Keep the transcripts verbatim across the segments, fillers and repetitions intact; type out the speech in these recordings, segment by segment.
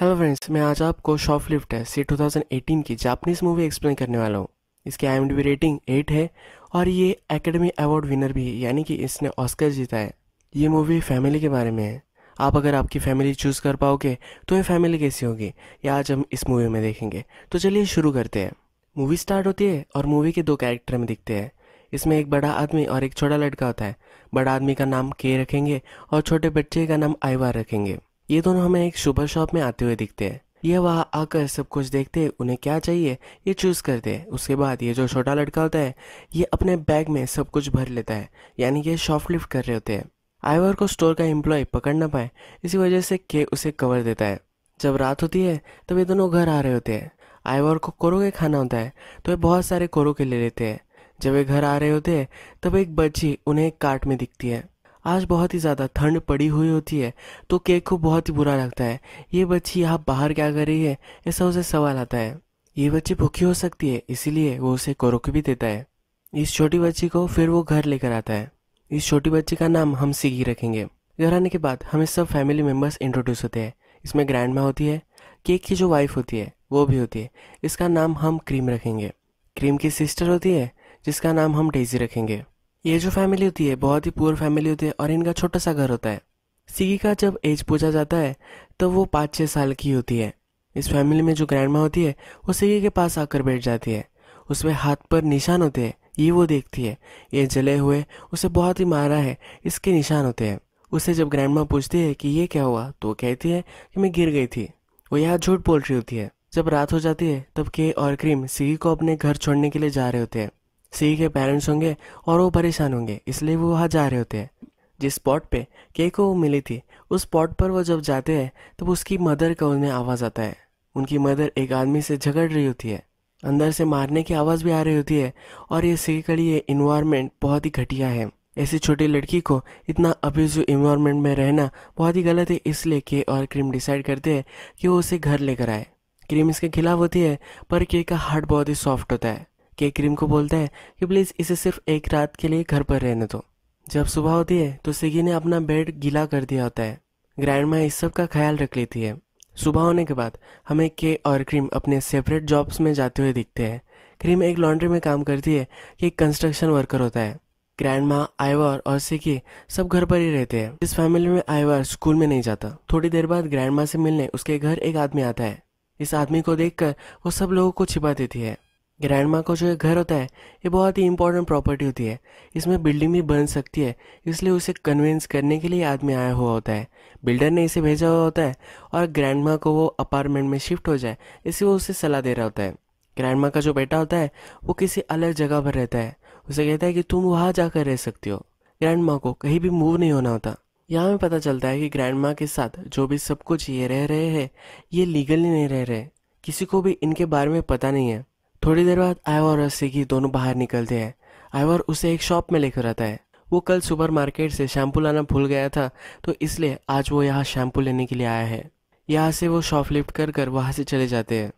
Hello friends, मैं आज आपको शॉपलिफ्टर्स से दो हज़ार अठारह की जापानीज मूवी एक्सप्लेन करने वाला हूँ। इसकी I M D B rating आठ है और ये एकेडमी अवार्ड विनर भी है, यानी कि इसने ऑस्कर जीता है। ये मूवी फैमिली के बारे में है। आप अगर आपकी फैमिली चूज़ कर पाओगे तो ये फैमिली कैसी होगी, ये आज हम इस मूवी में देखेंगे। तो चलिए शुरू करते हैं। मूवी स्टार्ट होती है और मूवी के दो कैरेक्टर में दिखते हैं। इसमें एक बड़ा आदमी और एक छोटा लड़का होता है। बड़ा आदमी का नाम के रखेंगे और छोटे बच्चे का नाम आईवा रखेंगे। ये दोनों हमें एक सुपर शॉप में आते हुए दिखते हैं। ये वहाँ आकर सब कुछ देखते हैं, उन्हें क्या चाहिए ये चूज़ करते हैं। उसके बाद ये जो छोटा लड़का होता है ये अपने बैग में सब कुछ भर लेता है, यानी कि शॉपलिफ्ट कर रहे होते हैं। आईवर को स्टोर का एम्प्लॉय पकड़ ना पाए, इसी वजह से के उसे कवर देता है। जब रात होती है तब ये दोनों घर आ रहे होते हैं। आईवर को कोरोगे खाना होता है तो ये बहुत सारे कोरोगे ले लेते हैं। जब ये घर आ रहे होते हैं तब एक बच्ची उन्हें एक कार्ट में दिखती है। आज बहुत ही ज़्यादा ठंड पड़ी हुई होती है तो केक को बहुत ही बुरा लगता है। ये बच्ची यहाँ बाहर क्या कर रही है, ऐसा उसे सवाल आता है। ये बच्ची भूखी हो सकती है, इसीलिए वो उसे कोरोके भी देता है। इस छोटी बच्ची को फिर वो घर लेकर आता है। इस छोटी बच्ची का नाम हम सिगी रखेंगे। घर आने के बाद हमें सब फैमिली मेम्बर्स इंट्रोड्यूस होते हैं। इसमें ग्रैंड माँ होती है, केक की जो वाइफ होती है वो भी होती है। इसका नाम हम क्रीम रखेंगे। क्रीम की सिस्टर होती है जिसका नाम हम डेजी रखेंगे। ये जो फैमिली होती है बहुत ही पुअर फैमिली होती है और इनका छोटा सा घर होता है। सिगी का जब एज पूछा जाता है तो वो पाँच छः साल की होती है। इस फैमिली में जो ग्रैंडमा होती है वो सिगी के पास आकर बैठ जाती है। उसमें हाथ पर निशान होते हैं, ये वो देखती है। ये जले हुए, उसे बहुत ही मारा है, इसके निशान होते हैं। उसे जब ग्रैंडमा पूछती है कि ये क्या हुआ तो कहती है कि मैं गिर गई थी। वो यहाँ झूठ बोल रही होती है। जब रात हो जाती है तब के और क्रीम सिगी को अपने घर छोड़ने के लिए जा रहे होते हैं। सिगी के पेरेंट्स होंगे और वो परेशान होंगे, इसलिए वो वहाँ जा रहे होते हैं। जिस स्पॉट पे केक को वो मिली थी उस स्पॉट पर वो जब जाते हैं तब तो उसकी मदर का उन्हें आवाज़ आता है। उनकी मदर एक आदमी से झगड़ रही होती है, अंदर से मारने की आवाज़ भी आ रही होती है। और ये सिगी का ये इन्वायरमेंट बहुत ही घटिया है। ऐसी छोटी लड़की को इतना अब्यूजिव इन्वायरमेंट में रहना बहुत ही गलत है, इसलिए के और क्रीम डिसाइड करते हैं कि वो उसे घर लेकर आए। क्रीम इसके खिलाफ होती है पर केक का हार्ट बहुत ही सॉफ्ट होता है। के क्रीम को बोलता है कि प्लीज़ इसे सिर्फ एक रात के लिए घर पर रहने दो। जब सुबह होती है तो सिगी ने अपना बेड गीला कर दिया होता है। ग्रैंडमा इस सब का ख्याल रख लेती है। सुबह होने के बाद हमें के और क्रीम अपने सेपरेट जॉब्स में जाते हुए दिखते हैं। क्रीम एक लॉन्ड्री में काम करती है, कि एक कंस्ट्रक्शन वर्कर होता है। ग्रैंडमा, आईवर और सिगी सब घर पर ही रहते हैं। इस फैमिली में आईवर स्कूल में नहीं जाता। थोड़ी देर बाद ग्रैंडमा से मिलने उसके घर एक आदमी आता है। इस आदमी को देखकर वो सब लोगों को छिपा देती है। ग्रैंडमा का जो ये घर होता है ये बहुत ही इंपॉर्टेंट प्रॉपर्टी होती है। इसमें बिल्डिंग भी बन सकती है, इसलिए उसे कन्विंस करने के लिए आदमी आया हुआ होता है। बिल्डर ने इसे भेजा हुआ होता है और ग्रैंडमा को वो अपार्टमेंट में शिफ्ट हो जाए इसी वो उसे सलाह दे रहा होता है। ग्रैंडमा का जो बेटा होता है वो किसी अलग जगह पर रहता है। उसे कहता है कि तुम वहाँ जाकर रह सकती हो। ग्रैंडमा को कहीं भी मूव नहीं होना होता। यहाँ में पता चलता है कि ग्रैंडमा के साथ जो भी सब कुछ ये रह रहे हैं ये लीगली नहीं रह रहे, किसी को भी इनके बारे में पता नहीं है। थोड़ी देर बाद आईवर और सिगी दोनों बाहर निकलते हैं। आईवर उसे एक शॉप में लेकर आता है। वो कल सुपरमार्केट से शैम्पू लाना भूल गया था तो इसलिए आज वो यहाँ शैम्पू लेने के लिए आया है। यहाँ से वो शॉपलिफ्ट कर कर वहाँ से चले जाते हैं।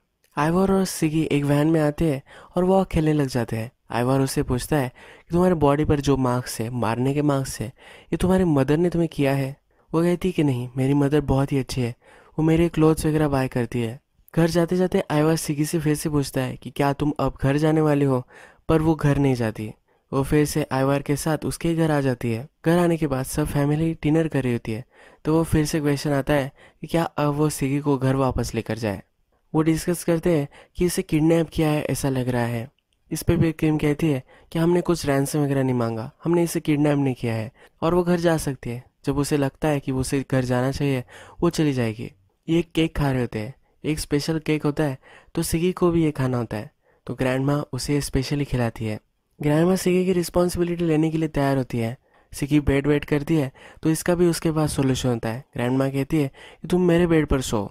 आईवर और सिगी एक वैन में आते हैं और वह खेलने लग जाते हैं। आईवर उससे पूछता है कि तुम्हारे बॉडी पर जो मार्क्स है, मारने के मार्क्स है, ये तुम्हारे मदर ने तुम्हें किया है? वो कहती कि नहीं, मेरी मदर बहुत ही अच्छी है, वो मेरे क्लोथ्स वगैरह बाय करती है। घर जाते जाते आईवर सिगी से फिर से पूछता है कि क्या तुम अब घर जाने वाले हो, पर वो घर नहीं जाती। वो फिर से आईवर के साथ उसके घर आ जाती है। घर आने के बाद सब फैमिली डिनर कर रही होती है तो वो फिर से क्वेश्चन आता है कि क्या अब वो सिगी को घर वापस लेकर जाए। वो डिस्कस करते हैं कि इसे किडनैप किया है ऐसा लग रहा है। इस पर भी क्रीम कहती है कि हमने कुछ रैंसम वगैरह नहीं मांगा, हमने इसे किडनैप नहीं किया है और वो घर जा सकती है। जब उसे लगता है कि उसे घर जाना चाहिए वो चली जाएगी। ये केक खा रहे होते हैं, एक स्पेशल केक होता है तो सिगी को भी ये खाना होता है तो ग्रैंडमा उसे स्पेशली खिलाती है। ग्रैंडमा सिगी की रिस्पॉन्सिबिलिटी लेने के लिए तैयार होती है। सिगी बेड वेट करती है तो इसका भी उसके पास सोल्यूशन होता है। ग्रैंडमा कहती है कि तुम मेरे बेड पर सो।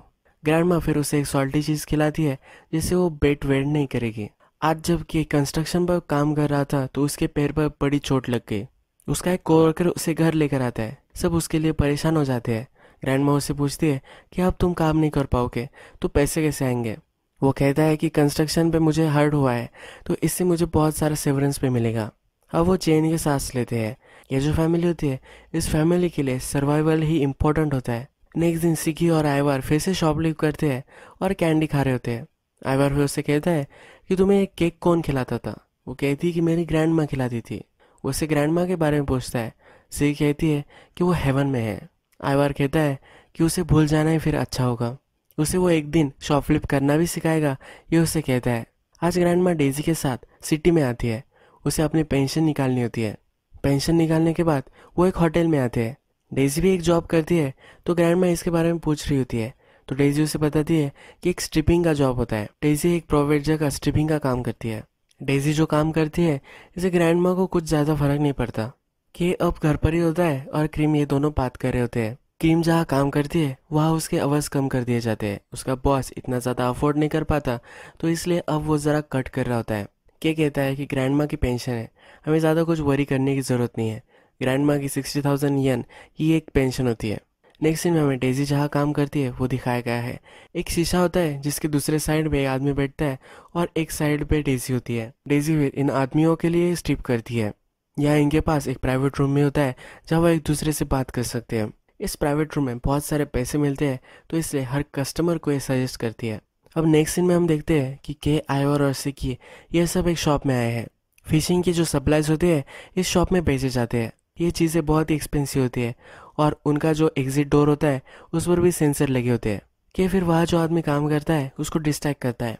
ग्रैंडमा फिर उसे एक सॉल्टी चीज़ खिलाती है जिससे वो बेड वेट नहीं करेगी। आज जब कि कंस्ट्रक्शन पर काम कर रहा था तो उसके पैर पर बड़ी चोट लग गई। उसका एक कोवर्कर उसे घर लेकर आता है। सब उसके लिए परेशान हो जाते हैं। ग्रैंडमा उससे पूछती है कि अब तुम काम नहीं कर पाओगे तो पैसे कैसे आएंगे? वो कहता है कि कंस्ट्रक्शन पे मुझे हर्ट हुआ है तो इससे मुझे बहुत सारा सेवरेंस पे मिलेगा। अब वो चैन के सांस लेते हैं। ये जो फैमिली होती है इस फैमिली के लिए सर्वाइवल ही इम्पोर्टेंट होता है। नेक्स्ट दिन सिकी और आइवर फिर से शॉपलिफ्ट करते हैं और कैंडी खा रहे होते हैं। आइवर फिर उससे कहता है कि तुम्हें एक केक कौन खिलाता था। वो कहती कि मेरी ग्रैंड माँ खिलाती थी। उससे ग्रैंड माँ के बारे में पूछता है। सिकी कहती है कि वो हेवन में है। आइवर कहता है कि उसे भूल जाना ही फिर अच्छा होगा। उसे वो एक दिन शॉपलिफ्ट करना भी सिखाएगा, ये उससे कहता है। आज ग्रैंड माँ डेजी के साथ सिटी में आती है। उसे अपनी पेंशन निकालनी होती है। पेंशन निकालने के बाद वो एक होटल में आते हैं। डेजी भी एक जॉब करती है, तो ग्रैंड माँ इसके बारे में पूछ रही होती है। तो डेजी उसे बताती है कि एक स्ट्रिपिंग का जॉब होता है। डेजी एक प्राइवेट जगह स्ट्रिपिंग का काम करती है। डेजी जो काम करती है इसे ग्रैंड माँ को कुछ ज़्यादा फर्क नहीं पड़ता कि अब घर पर ही होता है। और क्रीम ये दोनों बात कर रहे होते हैं। क्रीम जहाँ काम करती है वहाँ उसके आवर्स कम कर दिए जाते हैं। उसका बॉस इतना ज़्यादा अफोर्ड नहीं कर पाता, तो इसलिए अब वो ज़रा कट कर रहा होता है। के कहता है कि ग्रैंड माँ की पेंशन है, हमें ज़्यादा कुछ वरी करने की ज़रूरत नहीं है। ग्रैंड माँ की सिक्सटी थाउजेंड येन ये एक पेंशन होती है। नेक्स्ट दिन हमें डेजी जहाँ काम करती है वो दिखाया गया है। एक शीशा होता है जिसके दूसरे साइड पे एक आदमी बैठता है और एक साइड पे डेजी होती है। डेजी फिर इन आदमियों के लिए स्ट्रिप करती है। यहाँ इनके पास एक प्राइवेट रूम में होता है जहाँ वह एक दूसरे से बात कर सकते हैं। इस प्राइवेट रूम में बहुत सारे पैसे मिलते हैं, तो इसलिए हर कस्टमर को ये सजेस्ट करती है। अब नेक्स्ट सीन में हम देखते हैं कि के, आइवर और सिकी ये सब एक शॉप में आए हैं। फिशिंग की जो सप्लाइज होती है इस शॉप में बेचे जाते हैं। ये चीज़ें बहुत ही एक्सपेंसिव होती है और उनका जो एग्जिट डोर होता है उस पर भी सेंसर लगे होते हैं। कि फिर वहाँ जो आदमी काम करता है उसको डिस्ट्रैक्ट करता है।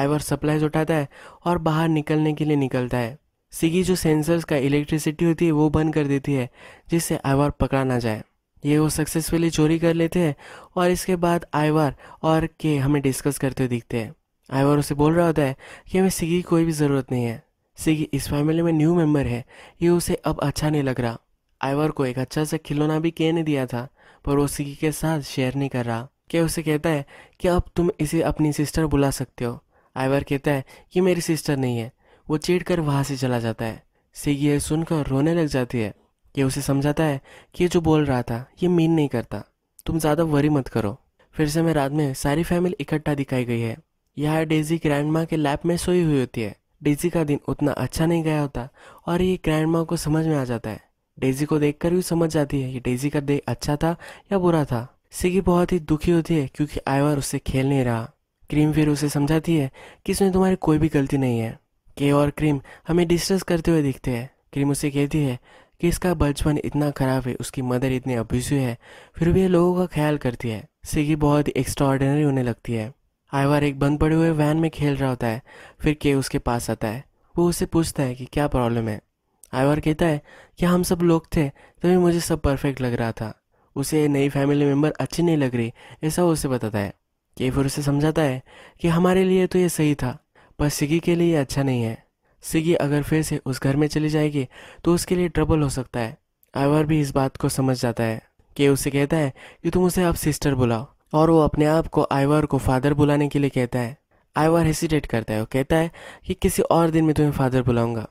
आइवर सप्लाइज उठाता है और बाहर निकलने के लिए निकलता है। सिकी जो सेंसर्स का इलेक्ट्रिसिटी होती है वो बंद कर देती है, जिससे आइवर पकड़ा ना जाए। ये वो सक्सेसफुली चोरी कर लेते हैं। और इसके बाद आइवर और के हमें डिस्कस करते हुए दिखते हैं। आइवर उसे बोल रहा होता है कि हमें सिकी की कोई भी ज़रूरत नहीं है। सिकी इस फैमिली में न्यू मेंबर है, ये उसे अब अच्छा नहीं लग रहा। आइवर को एक अच्छा सा खिलौना भी के ने दिया था, पर वो सिकी के साथ शेयर नहीं कर रहा। के उसे कहता है कि अब तुम इसे अपनी सिस्टर बुला सकते हो। आइवर कहता है कि मेरी सिस्टर नहीं है। वो चिढ़ कर वहाँ से चला जाता है। सिकी ये सुनकर रोने लग जाती है। ये उसे समझाता है कि ये जो बोल रहा था ये मीन नहीं करता, तुम ज़्यादा वरी मत करो। फिर से मैं रात में सारी फैमिली इकट्ठा दिखाई गई है। यह डेजी ग्रैंडमा के लैब में सोई हुई होती है। डेजी का दिन उतना अच्छा नहीं गया होता और ये ग्रैंडमा को समझ में आ जाता है। डेजी को देखकर भी समझ जाती है कि डेजी का दिन अच्छा था या बुरा था। सिकी बहुत ही दुखी होती है क्योंकि आइवर उससे खेल नहीं रहा। क्रीम फिर उसे समझाती है कि इसमें तुम्हारी कोई भी गलती नहीं है। के और क्रीम हमें डिस्कस करते हुए दिखते हैं। क्रीम उसे कहती है कि इसका बचपन इतना ख़राब है, उसकी मदर इतनी अब्यूसिव है, फिर भी ये लोगों का ख्याल करती है। सिकी बहुत ही एक्स्ट्राऑर्डिनरी होने लगती है। आइवर एक बंद पड़े हुए वैन में खेल रहा होता है। फिर के उसके पास आता है। वो उसे पूछता है कि क्या प्रॉब्लम है। आइवर कहता है कि हम सब लोग थे तभी मुझे सब परफेक्ट लग रहा था। उसे नई फैमिली मेम्बर अच्छी नहीं लग रही, ऐसा वो उसे बताता है। के फिर उसे समझाता है कि हमारे लिए तो ये सही था, पर सिकी के लिए ये अच्छा नहीं है। सिकी अगर फिर से उस घर में चली जाएगी तो उसके लिए ट्रबल हो सकता है। आइवर भी इस बात को समझ जाता है। के उससे कहता है कि तुम उसे अब सिस्टर बुलाओ, और वो अपने आप को आइवर को फादर बुलाने के लिए कहता है। आइवर हेसिटेट करता है। वो कहता है कि किसी और दिन में तुम्हें फादर बुलाऊंगा।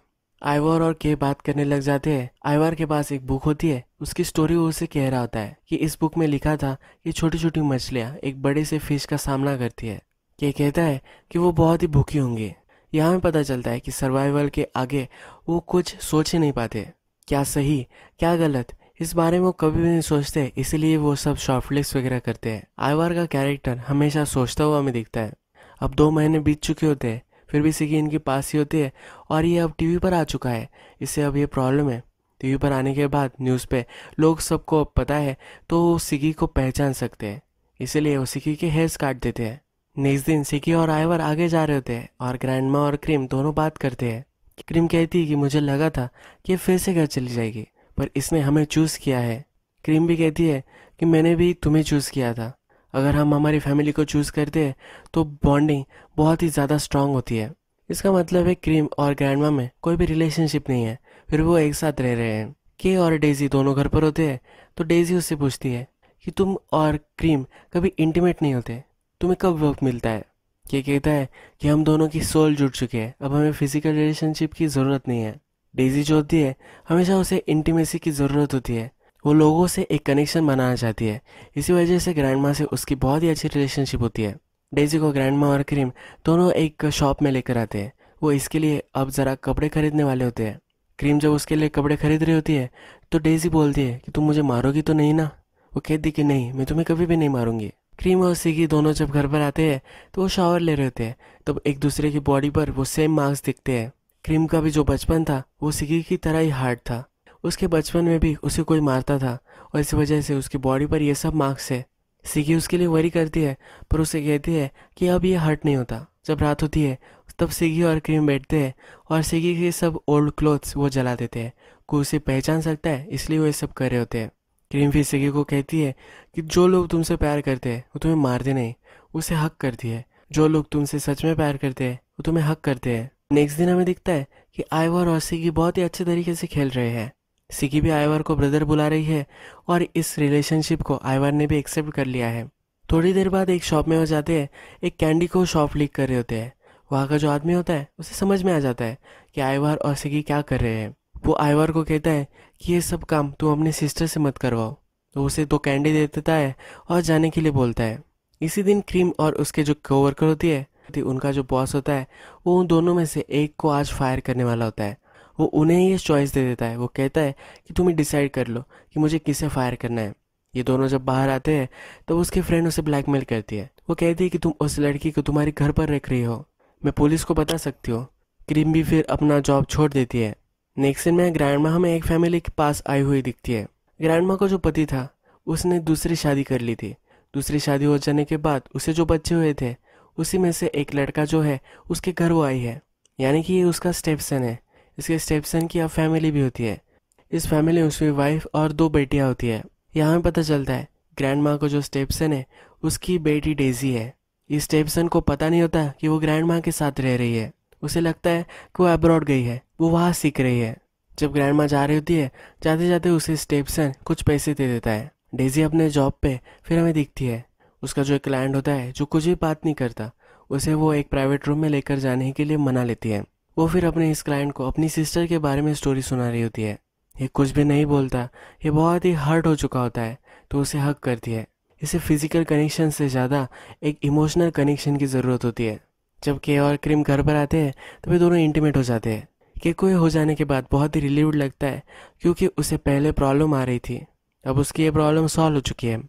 आइवर और के बात करने लग जाते हैं। आइवर के पास एक बुक होती है, उसकी स्टोरी वो उसे कह रहा होता है कि इस बुक में लिखा था कि छोटी छोटी मछलियाँ एक बड़े से फिश का सामना करती है। के कहता है कि वो बहुत ही भूखी होंगी। यहाँ में पता चलता है कि सर्वाइवल के आगे वो कुछ सोच ही नहीं पाते। क्या सही क्या गलत इस बारे में वो कभी भी नहीं सोचते, इसलिए वो सब शॉर्टलिस्ट वगैरह करते हैं। आइवर का कैरेक्टर हमेशा सोचता हुआ हमें दिखता है। अब दो महीने बीत चुके होते हैं, फिर भी सिकी इनके पास ही होती है और ये अब टीवी पर आ चुका है। इससे अब ये प्रॉब्लम है। टीवी पर आने के बाद न्यूज़ पे लोग सबको अब पता है, तो सिकी को पहचान सकते हैं, इसीलिए वो सिकी के हेयर्स काट देते हैं। नेक्स्ट दिन सिकी और आइवर आगे जा रहे होते हैं और ग्रैंडमा और क्रीम दोनों बात करते हैं। क्रीम कहती है कि मुझे लगा था कि फिर से घर चली जाएगी, पर इसने हमें चूज़ किया है। क्रीम भी कहती है कि मैंने भी तुम्हें चूज़ किया था। अगर हम हमारी फैमिली को चूज़ करते हैं तो बॉन्डिंग बहुत ही ज़्यादा स्ट्रांग होती है। इसका मतलब है क्रीम और ग्रैंडमा में कोई भी रिलेशनशिप नहीं है, फिर वो एक साथ रह रहे हैं। के और डेजी दोनों घर पर होते हैं, तो डेजी उससे पूछती है कि तुम और क्रीम कभी इंटीमेट नहीं होते, तुम्हें कब वक्त मिलता है। के कहता है कि हम दोनों की सोल जुड़ चुके हैं, अब हमें फिजिकल रिलेशनशिप की ज़रूरत नहीं है। डेजी जो होती है हमेशा उसे इंटीमेसी की ज़रूरत होती है, वो लोगों से एक कनेक्शन बनाना चाहती है। इसी वजह से ग्रैंडमा से उसकी बहुत ही अच्छी रिलेशनशिप होती है। डेजी को ग्रैंडमा और क्रीम दोनों एक शॉप में लेकर आते हैं। वो इसके लिए अब ज़रा कपड़े खरीदने वाले होते हैं। क्रीम जब उसके लिए कपड़े खरीद रही होती है तो डेजी बोलती है कि तुम मुझे मारोगी तो नहीं ना। वो कहती कि नहीं, मैं तुम्हें कभी भी नहीं मारूंगी। क्रीम और सिगी दोनों जब घर पर आते हैं तो वो शावर ले रहे होते हैं, तब एक दूसरे की बॉडी पर वो सेम मार्क्स दिखते हैं। क्रीम का भी जो बचपन था वो सिगी की तरह ही हार्ड था। उसके बचपन में भी उसे कोई मारता था और इस वजह से उसकी बॉडी पर ये सब मार्क्स है। सिगी उसके लिए वरी करती है पर उसे कहती है कि अब ये हर्ट नहीं होता। जब रात होती है तब सिगी और क्रीम बैठते हैं और सिगी के सब ओल्ड क्लोथ्स वो जला देते हैं। कोई उसे पहचान सकता है इसलिए वो ये सब कर रहे होते हैं। क्रीम फिर सिगी को कहती है कि जो लोग तुमसे प्यार करते हैं वो तुम्हें मारते नहीं, उसे हक करती है। जो लोग तुमसे सच में प्यार करते हैं वो तुम्हें हक करते हैं। नेक्स्ट दिन हमें दिखता है कि आइवर और सिगी बहुत ही अच्छे तरीके से खेल रहे हैं। सिगी भी आइवर को ब्रदर बुला रही है और इस रिलेशनशिप को आइवर ने भी एक्सेप्ट कर लिया है। थोड़ी देर बाद एक शॉप में हो जाते हैं। एक कैंडी को शॉप लीक कर रहे होते हैं। वहाँ का जो आदमी होता है उसे समझ में आ जाता है कि आइवर और सिगी क्या कर रहे हैं। वो आइवर को कहता है कि ये सब काम तुम अपने सिस्टर से मत करवाओ, तो उसे दो कैंडी दे देता है और जाने के लिए बोलता है। इसी दिन क्रीम और उसके जो कोवर्कर होती है, उनका जो बॉस होता है, वो उन दोनों में से एक को आज फायर करने वाला होता है। वो उन्हें ये चॉइस दे देता है। वो कहता है कि तुम ही डिसाइड कर लो कि मुझे किसे फायर करना है। ये दोनों जब बाहर आते हैं तो उसके फ्रेंड उसे ब्लैकमेल करती है। वो कहती है कि तुम उस लड़की को तुम्हारे घर पर रख रही हो, मैं पुलिस को बता सकती हूँ। क्रीम भी फिर अपना जॉब छोड़ देती है। नेक्स्ट दिन में ग्रैंडमा हमें एक फैमिली के पास आई हुई दिखती है। ग्रैंडमा को जो पति था उसने दूसरी शादी कर ली थी। दूसरी शादी हो जाने के बाद उसे जो बच्चे हुए थे उसी में से एक लड़का जो है उसके घर वो आई है, यानी कि ये उसका स्टेपसन है। इसके स्टेपसन की अब फैमिली भी होती है। इस फैमिली में उसकी वाइफ और दो बेटियाँ होती है। यहाँ हमें पता चलता है ग्रैंडमा को जो स्टेपसन है उसकी बेटी डेजी है। इस स्टेपसन को पता नहीं होता कि वो ग्रैंडमा के साथ रह रही है। उसे लगता है कि वो एब्रॉड गई है, वो वहाँ सीख रही है। जब ग्रैंडमा जा रही होती है, जाते जाते उसे स्टेपसन कुछ पैसे दे देता है। डेजी अपने जॉब पे फिर हमें दिखती है। उसका जो एक क्लाइंट होता है जो कुछ भी बात नहीं करता, उसे वो एक प्राइवेट रूम में लेकर जाने के लिए मना लेती है। वो फिर अपने इस क्लाइंट को अपनी सिस्टर के बारे में स्टोरी सुना रही होती है। ये कुछ भी नहीं बोलता, ये बहुत ही हर्ट हो चुका होता है, तो उसे हक करती है। इसे फिजिकल कनेक्शन से ज़्यादा एक इमोशनल कनेक्शन की ज़रूरत होती है। जब के और क्रीम घर पर आते हैं तो वे दोनों इंटीमेट हो जाते हैं। के को हो जाने के बाद बहुत ही रिलीव्ड लगता है, क्योंकि उसे पहले प्रॉब्लम आ रही थी, अब उसकी ये प्रॉब्लम सॉल्व हो चुकी है।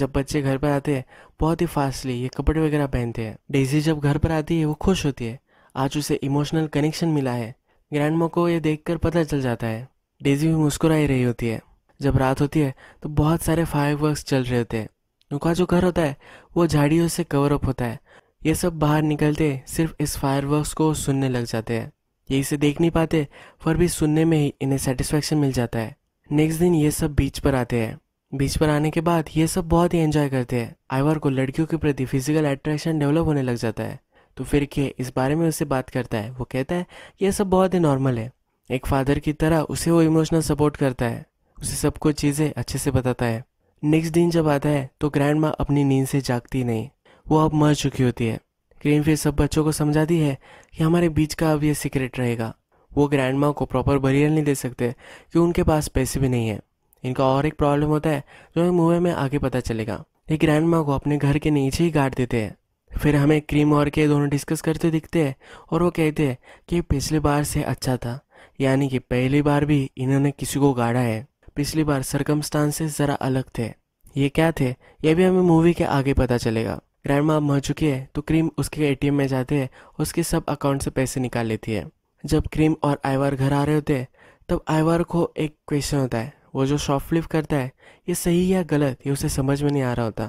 जब बच्चे घर पर आते हैं बहुत ही फास्टली ये कपड़े वगैरह पहनते हैं। डेजी जब घर पर आती है वो खुश होती है, आज उसे इमोशनल कनेक्शन मिला है। ग्रैंडमा को ये देखकर पता चल जाता है। डेजी भी मुस्कुरा ही रही होती है। जब रात होती है तो बहुत सारे फायरवर्क्स चल रहे होते हैं। उनका जो घर होता है वो झाड़ियों से कवर अप होता है। ये सब बाहर निकलते सिर्फ इस फायरवर्क्स को सुनने लग जाते हैं। ये इसे देख नहीं पाते पर भी सुनने में ही इन्हें सेटिस्फेक्शन मिल जाता है। नेक्स्ट दिन ये सब बीच पर आते हैं। बीच पर आने के बाद ये सब बहुत ही एंजॉय करते हैं। आइवर को लड़कियों के प्रति फिजिकल अट्रैक्शन डेवलप होने लग जाता है, तो फिर के इस बारे में उससे बात करता है। वो कहता है कि यह सब बहुत ही नॉर्मल है। एक फादर की तरह उसे वो इमोशनल सपोर्ट करता है, उसे सब कुछ चीज़ें अच्छे से बताता है। नेक्स्ट दिन जब आता है तो ग्रैंडमा अपनी नींद से जागती नहीं, वो अब मर चुकी होती है। क्रीम फिर सब बच्चों को समझाती है कि हमारे बीच का अब ये सीक्रेट रहेगा। वो ग्रैंडमा को प्रॉपर बरियल नहीं दे सकते कि उनके पास पैसे भी नहीं है। इनका और एक प्रॉब्लम होता है जो हमें मूवी में आगे पता चलेगा। ये ग्रैंडमा को अपने घर के नीचे ही गाड़ देते हैं। फिर हमें क्रीम और के दोनों डिस्कस करते दिखते हैं और वो कहते हैं कि पिछली बार से अच्छा था, यानी कि पहली बार भी इन्होंने किसी को गाड़ा है। पिछली बार सर्कमस्टांसेस ज़रा अलग थे। ये क्या थे ये भी हमें मूवी के आगे पता चलेगा। ग्रैंडमा मर चुकी है तो क्रीम उसके एटीएम में जाते हैं, उसके सब अकाउंट से पैसे निकाल लेती है। जब क्रीम और आइवर घर आ रहे होते हैं तब आइवर को एक क्वेश्चन होता है। वो जो शॉप फ्लिप करता है ये सही या गलत ये उसे समझ में नहीं आ रहा होता।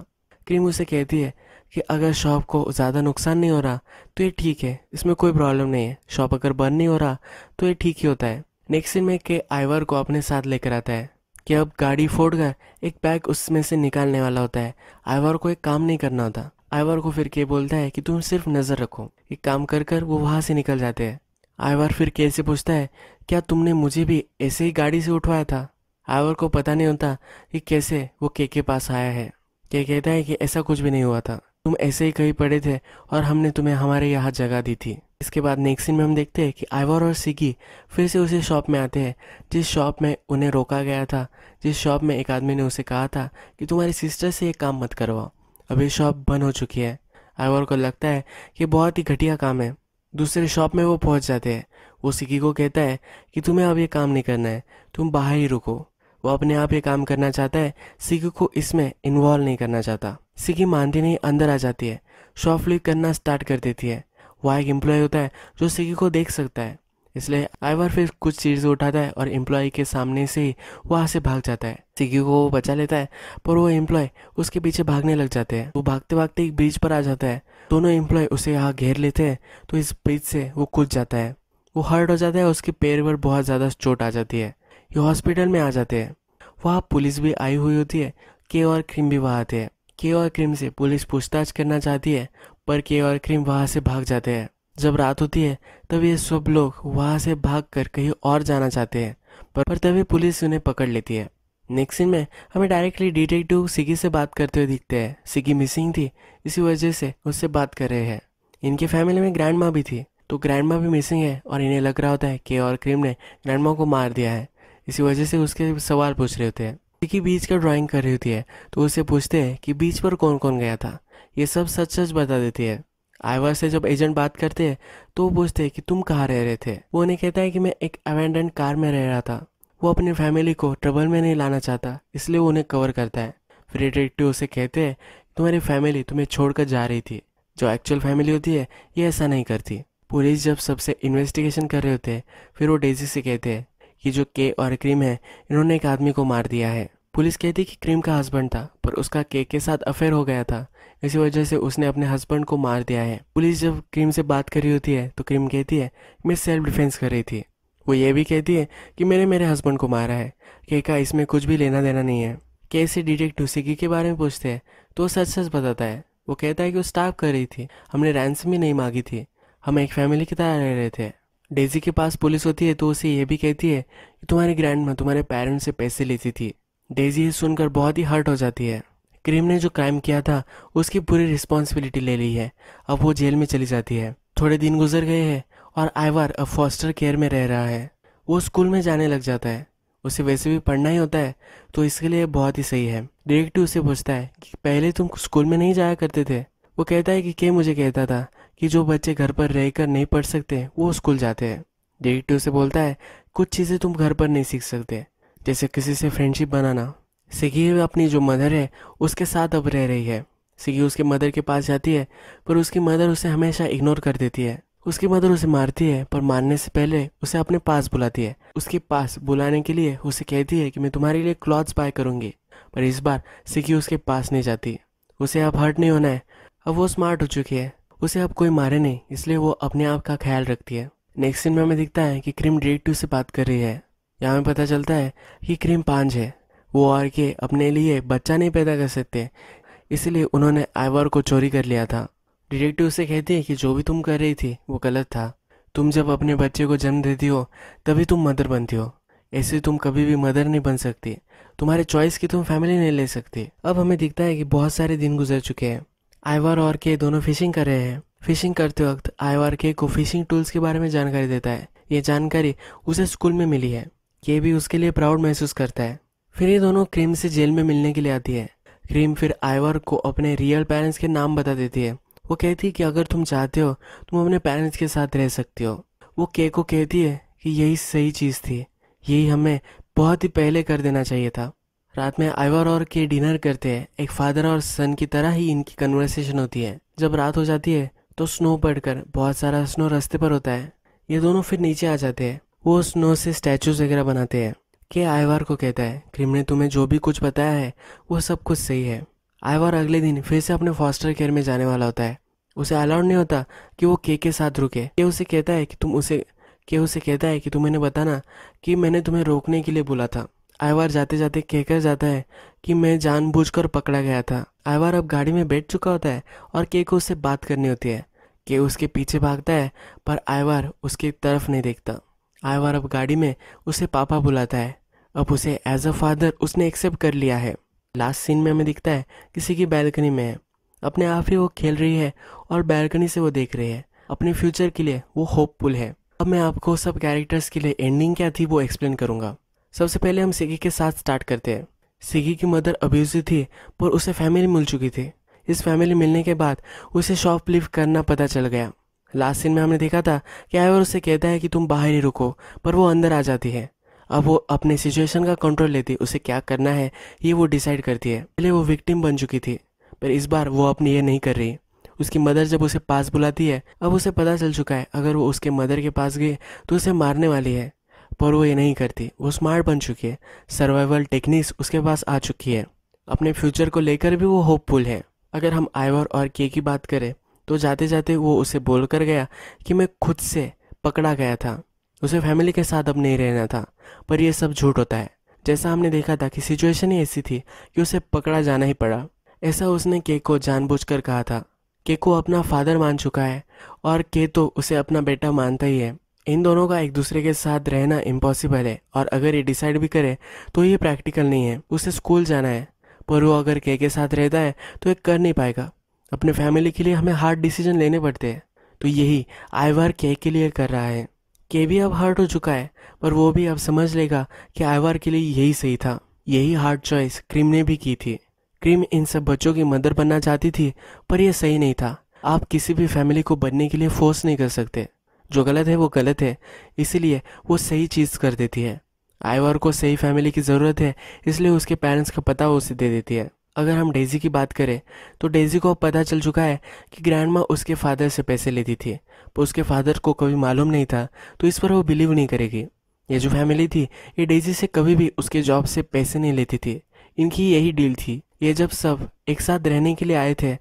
क्रीम उसे कहती है कि अगर शॉप को ज़्यादा नुकसान नहीं हो रहा तो ये ठीक है, इसमें कोई प्रॉब्लम नहीं है। शॉप अगर बंद नहीं हो रहा तो ये ठीक ही होता है। नेक्स्ट में के आइवर को अपने साथ लेकर आता है कि अब गाड़ी फोड़ कर एक बैग उसमें से निकालने वाला होता है। आइवर को एक काम नहीं करना होता। आइवर को फिर के बोलता है कि तुम सिर्फ नज़र रखो। एक काम कर कर वो वहाँ से निकल जाते हैं। आइवर फिर के से पूछता है क्या तुमने मुझे भी ऐसे ही गाड़ी से उठवाया था। आइवर को पता नहीं होता कि कैसे वो के के पास आया है। के कहता है कि ऐसा कुछ भी नहीं हुआ था, तुम ऐसे ही कहीं पड़े थे और हमने तुम्हें हमारे यहाँ जगह दी थी। इसके बाद नेक्स्ट सीन में हम देखते हैं कि आइवर और सिगी फिर से उसी शॉप में आते हैं जिस शॉप में उन्हें रोका गया था, जिस शॉप में एक आदमी ने उसे कहा था कि तुम्हारी सिस्टर से ये काम मत करवाओ। अब ये शॉप बंद हो चुकी है। आइवर को लगता है कि बहुत ही घटिया काम है। दूसरे शॉप में वो पहुंच जाते हैं। वो सिगी को कहता है कि तुम्हें अब ये काम नहीं करना है, तुम बाहर ही रुको। वो अपने आप ये काम करना चाहता है, सिकी को इसमें इन्वॉल्व नहीं करना चाहता। सिकी मानती नहीं, अंदर आ जाती है, शॉपलिफ्ट करना स्टार्ट कर देती है। वहाँ एक एम्प्लॉय होता है जो सिकी को देख सकता है, इसलिए आइवर फिर कुछ चीज़ें उठाता है और एम्प्लॉय के सामने से ही वहाँ से भाग जाता है। सिकी को वो बचा लेता है, पर वो एम्प्लॉय उसके पीछे भागने लग जाते हैं। वो भागते भागते एक ब्रिज पर आ जाता है, दोनों एम्प्लॉय उसे यहाँ घेर लेते हैं, तो इस ब्रिज से वो कूद जाता है। वो हर्ट हो जाता है, उसके पैर पर बहुत ज़्यादा चोट आ जाती है। ये हॉस्पिटल में आ जाते हैं, वहाँ पुलिस भी आई हुई होती है। के और क्रीम भी वहाँ आते हैं। के और क्रीम से पुलिस पूछताछ करना चाहती है, पर के और क्रीम वहाँ से भाग जाते हैं। जब रात होती है तब ये सब लोग वहाँ से भागकर कहीं और जाना चाहते हैं, पर, पर तभी पुलिस उन्हें पकड़ लेती है। नेक्स्ट सीन में हमें डायरेक्टली डिटेक्टिव सिकी से बात करते हुए दिखते हैं। सिकी मिसिंग थी, इसी वजह से उससे बात कर रहे हैं। इनके फैमिली में ग्रैंड माँ भी थी, तो ग्रैंड माँ भी मिसिंग है और इन्हें लग रहा होता है के और क्रीम ने ग्रैंड माँ को मार दिया है, इसी वजह से उसके सवाल पूछ रहे होते हैं। सिकी बीच का ड्राइंग कर रही होती है, तो उससे पूछते हैं कि बीच पर कौन कौन गया था। ये सब सच सच बता देती है। आइवर से जब एजेंट बात करते हैं तो वो पूछते हैं कि तुम कहाँ रह रहे थे। वो उन्हें कहता है कि मैं एक अबैंडन्ड कार में रह रहा था। वो अपनी फैमिली को ट्रबल में नहीं लाना चाहता, इसलिए वो उन्हें कवर करता है। फिर डिटेक्टिव उसे कहते हैं तुम्हारी फैमिली तुम्हें छोड़कर जा रही थी। जो एक्चुअल फैमिली होती है ये ऐसा नहीं करती। पुलिस जब सबसे इन्वेस्टिगेशन कर रहे होते हैं, फिर वो डेजी से कहते हैं कि जो के और क्रीम है, इन्होंने एक आदमी को मार दिया है। पुलिस कहती है कि क्रीम का हस्बैंड था, पर उसका के के साथ अफेयर हो गया था, इसी वजह से उसने अपने हस्बैंड को मार दिया है। पुलिस जब क्रीम से बात कर रही होती है तो क्रीम कहती है मैं सेल्फ डिफेंस कर रही थी। वो ये भी कहती है कि मैंने मेरे हस्बैंड को मारा है, के का इसमें कुछ भी लेना देना नहीं है। के से डिटेक्टिव सिकी के बारे में पूछते हैं तो वो सच सच बताता है। वो कहता है कि वो स्टाफ कर रही थी, हमने रैंसम भी नहीं मांगी थी, हम एक फैमिली की तरह रह रहे थे। डेजी के पास पुलिस होती है, तो उसे ये भी कहती है कि तुम्हारी ग्रैंड माँ तुम्हारे पेरेंट्स से पैसे लेती थी। डेजी सुनकर बहुत ही हर्ट हो जाती है। क्रीम ने जो क्राइम किया था उसकी पूरी रिस्पॉन्सिबिलिटी ले ली है। अब वो जेल में चली जाती है। थोड़े दिन गुजर गए हैं और आइवर अब फॉस्टर केयर में रह रहा है। वो स्कूल में जाने लग जाता है, उसे वैसे भी पढ़ना ही होता है, तो इसके लिए बहुत ही सही है। डिरेक्टिव उसे पूछता है कि पहले तुम स्कूल में नहीं जाया करते थे। वो कहता है कि के मुझे कहता था कि जो बच्चे घर पर रहकर नहीं पढ़ सकते वो स्कूल जाते हैं। डिरेक्टिव उसे बोलता है कुछ चीज़ें तुम घर पर नहीं सीख सकते, जैसे किसी से फ्रेंडशिप बनाना। सिकी अपनी जो मदर है उसके साथ अब रह रही है। सिकी उसके मदर के पास जाती है, पर उसकी मदर उसे हमेशा इग्नोर कर देती है। उसकी मदर उसे मारती है, पर मारने से पहले उसे अपने पास बुलाती है। उसके पास बुलाने के लिए उसे कहती है कि मैं तुम्हारे लिए क्लॉथ्स बाय करूँगी, पर इस बार सिकी उसके पास नहीं जाती। उसे अब हर्ट नहीं होना है, अब वो स्मार्ट हो चुकी है, उसे अब कोई मारे नहीं, इसलिए वो अपने आप का ख्याल रखती है। नेक्स्ट सीन में हमें दिखता है कि क्रीम डिटेक्टिव से बात कर रही है। यहाँ में पता चलता है कि क्रीम पांच है। वो और के अपने लिए बच्चा नहीं पैदा कर सकते, इसलिए उन्होंने आइवर को चोरी कर लिया था। डिटेक्टिव उसे कहती है कि जो भी तुम कर रही थी वो गलत था। तुम जब अपने बच्चे को जन्म देती हो तभी तुम मदर बनती हो, ऐसे तुम कभी भी मदर नहीं बन सकती। तुम्हारे चॉइस की तुम फैमिली नहीं ले सकती। अब हमें दिखता है कि बहुत सारे दिन गुजर चुके हैं। आइवर और के दोनों फिशिंग कर रहे हैं। फिशिंग करते वक्त आइवर के को फिशिंग टूल्स के बारे में जानकारी देता है। ये जानकारी उसे स्कूल में मिली है। के भी उसके लिए प्राउड महसूस करता है। फिर ये दोनों क्रीम से जेल में मिलने के लिए आती है। क्रीम फिर आइवर को अपने रियल पेरेंट्स के नाम बता देती है। वो कहती है कि अगर तुम चाहते हो तुम अपने पेरेंट्स के साथ रह सकते हो। वो के को कहती है कि यही सही चीज़ थी, यही हमें बहुत ही पहले कर देना चाहिए था। रात में आइवर और के डिनर करते हैं। एक फादर और सन की तरह ही इनकी कन्वर्सेशन होती है। जब रात हो जाती है तो स्नो पड़कर बहुत सारा स्नो रास्ते पर होता है। ये दोनों फिर नीचे आ जाते हैं। वो स्नो से स्टैचूज वगैरह बनाते हैं। के आइवर को कहता है क्रीम ने तुम्हें जो भी कुछ बताया है वो सब कुछ सही है। आइवर अगले दिन फिर से अपने फॉस्टर केयर में जाने वाला होता है। उसे अलाउड नहीं होता कि वो के के साथ रुके। के उसे कहता है कि तुम उसे के उसे कहता है कि तुम मैंने बताना कि मैंने तुम्हें रोकने के लिए बोला था। आइवर जाते जाते कहकर जाता है कि मैं जानबूझकर पकड़ा गया था। आइवर अब गाड़ी में बैठ चुका होता है और के को उससे बात करनी होती है। के उसके पीछे भागता है, पर आइवर उसकी तरफ नहीं देखता। आइवर अब गाड़ी में उसे पापा बुलाता है। अब उसे एज अ फादर उसने एक्सेप्ट कर लिया है। लास्ट सीन में हमें दिखता है किसी की बैल्कनी में है। अपने आप ही वो खेल रही है और बैल्कनी से वो देख रही है। अपने फ्यूचर के लिए वो होपफुल है। अब मैं आपको सब कैरेक्टर्स के लिए एंडिंग क्या थी वो एक्सप्लेन करूँगा। सबसे पहले हम सिकी के साथ स्टार्ट करते हैं। सिकी की मदर अब्यूजिव थी, पर उसे फैमिली मिल चुकी थी। इस फैमिली मिलने के बाद उसे शॉपलिफ्ट करना पता चल गया। लास्ट सीन में हमने देखा था कि आइवर उसे कहता है कि तुम बाहर ही रुको, पर वो अंदर आ जाती है। अब वो अपने सिचुएशन का कंट्रोल लेती है, उसे क्या करना है ये वो डिसाइड करती है। पहले वो विक्टिम बन चुकी थी पर इस बार वो अपनी ये नहीं कर रही। उसकी मदर जब उसे पास बुलाती है, अब उसे पता चल चुका है अगर वो उसके मदर के पास गई तो उसे मारने वाली है, पर वो ये नहीं करती। वो स्मार्ट बन चुकी है, सर्वाइवल टेक्निक्स उसके पास आ चुकी है, अपने फ्यूचर को लेकर भी वो होपफुल है। अगर हम आइवर और के की बात करें तो जाते जाते वो उसे बोल कर गया कि मैं खुद से पकड़ा गया था, उसे फैमिली के साथ अब नहीं रहना था, पर यह सब झूठ होता है। जैसा हमने देखा था कि सिचुएशन ही ऐसी थी कि उसे पकड़ा जाना ही पड़ा। ऐसा उसने के को जानबूझकर कहा था। के को अपना फादर मान चुका है और के तो उसे अपना बेटा मानता ही है। इन दोनों का एक दूसरे के साथ रहना इम्पॉसिबल है और अगर ये डिसाइड भी करे तो ये प्रैक्टिकल नहीं है। उसे स्कूल जाना है पर वो अगर के के साथ रहता है तो ये कर नहीं पाएगा। अपने फैमिली के लिए हमें हार्ड डिसीजन लेने पड़ते हैं, तो यही आइवर के के लिए कर रहा है। के भी अब हर्ट हो चुका है पर वो भी अब समझ लेगा कि आइवर के लिए यही सही था। यही हार्ड चॉइस क्रीम ने भी की थी। क्रीम इन सब बच्चों की मदर बनना चाहती थी पर यह सही नहीं था। आप किसी भी फैमिली को बनने के लिए फोर्स नहीं कर सकते। जो गलत है वो गलत है, इसीलिए वो सही चीज़ कर देती है। आइवर को सही फैमिली की ज़रूरत है, इसलिए उसके पेरेंट्स का पता उसे दे देती है। अगर हम डेजी की बात करें तो डेजी को पता चल चुका है कि ग्रैंडमा उसके फादर से पैसे लेती थी पर उसके फादर को कभी मालूम नहीं था, तो इस पर वो बिलीव नहीं करेगी। ये जो फैमिली थी ये डेजी से कभी भी उसके जॉब से पैसे नहीं लेती थी, इनकी यही डील थी। ये जब सब एक साथ रहने के लिए आए थे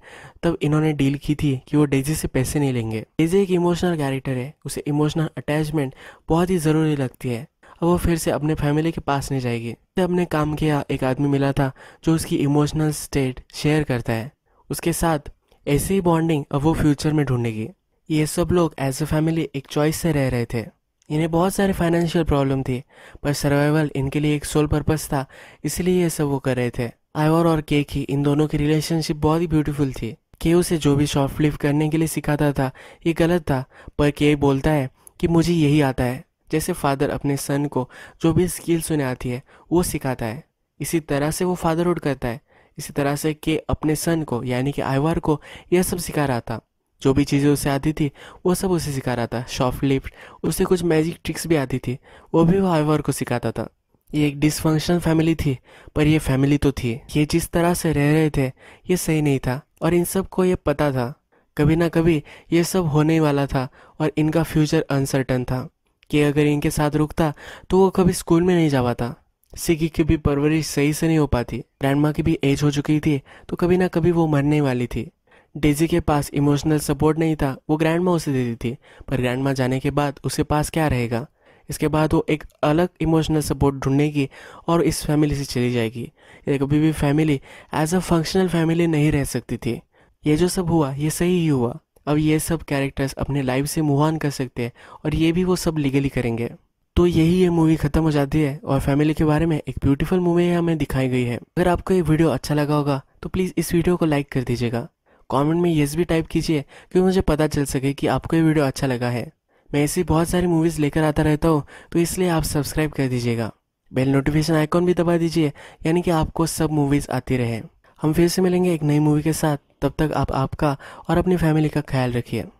तब इन्होंने डील की थी कि वो डेजी से पैसे नहीं लेंगे। डेजी एक इमोशनल कैरेक्टर है, उसे इमोशनल अटैचमेंट बहुत ही ज़रूरी लगती है। अब वो फिर से अपने फैमिली के पास नहीं जाएगी। उसे अपने काम किया एक आदमी मिला था जो उसकी इमोशनल स्टेट शेयर करता है, उसके साथ ऐसी ही बॉन्डिंग अब वो फ्यूचर में ढूंढेगी। ये सब लोग एज ए फैमिली एक चॉइस से रह रहे थे। इन्हें बहुत सारे फाइनेंशियल प्रॉब्लम थी पर सर्वाइवल इनके लिए एक सोल पर्पस था, इसलिए ये सब वो कर रहे थे। आइवर और के की इन दोनों की रिलेशनशिप बहुत ही ब्यूटीफुल थी। के उसे जो भी शॉपलिफ्ट करने के लिए सिखाता था ये गलत था, पर के बोलता है कि मुझे यही आता है। जैसे फादर अपने सन को जो भी स्किल्स उन्हें आती है वो सिखाता है, इसी तरह से वो फादरहुड करता है। इसी तरह से के अपने सन को यानी कि आइवर को यह सब सिखा रहा था। जो भी चीज़ें उसे आती थी वो सब उसे सिखा रहा था। शॉपलिफ्ट, उसे कुछ मैजिक ट्रिक्स भी आती थी, वो भी वो आइवर को सिखाता था। ये एक डिसफंक्शनल फैमिली थी पर ये फैमिली तो थी। ये जिस तरह से रह रहे थे ये सही नहीं था और इन सब को ये पता था। कभी ना कभी ये सब होने वाला था और इनका फ्यूचर अनसर्टन था कि अगर इनके साथ रुकता तो वो कभी स्कूल में नहीं जा पाता। सिकी की भी परवरिश सही से नहीं हो पाती, ग्रैंडमा की भी एज हो चुकी थी तो कभी ना कभी वो मरने वाली थी। डेजी के पास इमोशनल सपोर्ट नहीं था, वो ग्रैंडमा उसे देती थी पर ग्रैंडमा जाने के बाद उसके पास क्या रहेगा। इसके बाद वो एक अलग इमोशनल सपोर्ट ढूंढेगी और इस फैमिली से चली जाएगी। ये कभी भी family as a functional family नहीं रह सकती थी। ये जो सब हुआ ये सही ही हुआ। अब ये सब कैरेक्टर्स अपने लाइफ से मूव ऑन कर सकते हैं और ये भी वो सब लीगली करेंगे। तो यही ये मूवी खत्म हो जाती है और फैमिली के बारे में एक ब्यूटीफुल मूवी हमें दिखाई गई है। अगर आपको ये वीडियो अच्छा लगा होगा तो प्लीज़ इस वीडियो को लाइक कर दीजिएगा। कमेंट में यस भी टाइप कीजिए कि मुझे पता चल सके कि आपको ये वीडियो अच्छा लगा है। मैं ऐसी बहुत सारी मूवीज़ लेकर आता रहता हूँ तो इसलिए आप सब्सक्राइब कर दीजिएगा। बेल नोटिफिकेशन आइकॉन भी दबा दीजिए यानी कि आपको सब मूवीज़ आती रहे। हम फिर से मिलेंगे एक नई मूवी के साथ, तब तक आप आपका और अपनी फैमिली का ख्याल रखिए।